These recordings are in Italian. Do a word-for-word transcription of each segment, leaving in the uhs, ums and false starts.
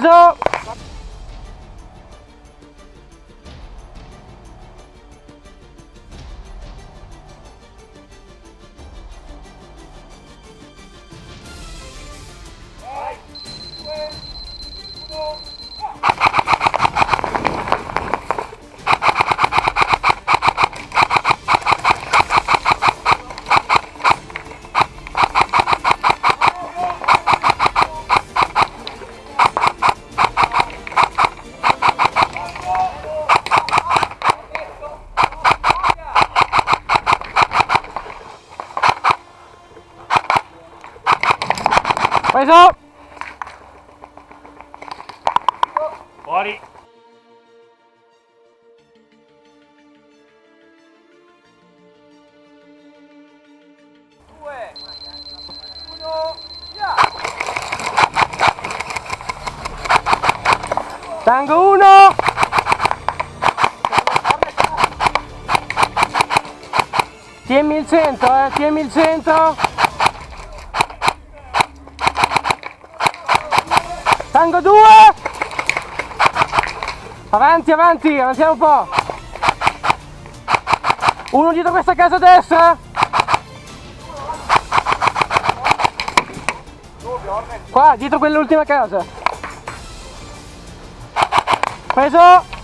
preso! Preso! Fuori! Due! Uno! Via! Tango uno! Tieni il centro, eh! Tieni il centro! Tango due! Avanti, avanti, avantiamo un po'! Uno dietro questa casa a destra! Qua, dietro quell'ultima casa! Preso!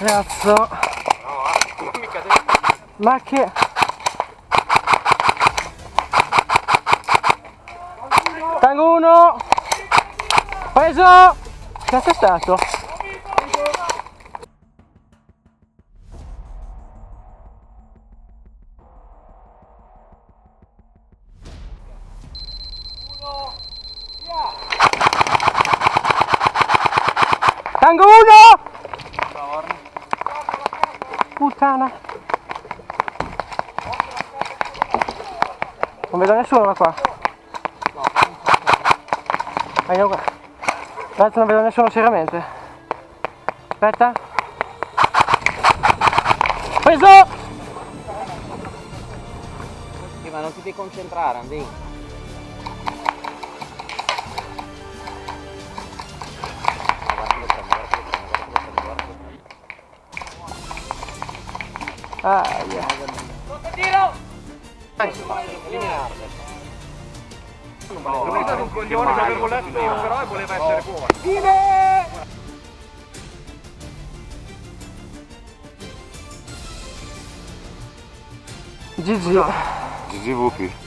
Cazzo! No, non mica te. Ma che... Tango uno! Preso! Cazzo è stato? Uno! Via! Tango uno! Puttana, non vedo nessuno da qua. Andiamo qua. Aspetta, non vedo nessuno seriamente. Aspetta. Preso! Sì, ma non ti devi concentrare, Andy. Ah, yeah. Sotto tiro! Lui è stato un coglione che avevo letto io, però voleva essere buono. Vive! G G. G G V P.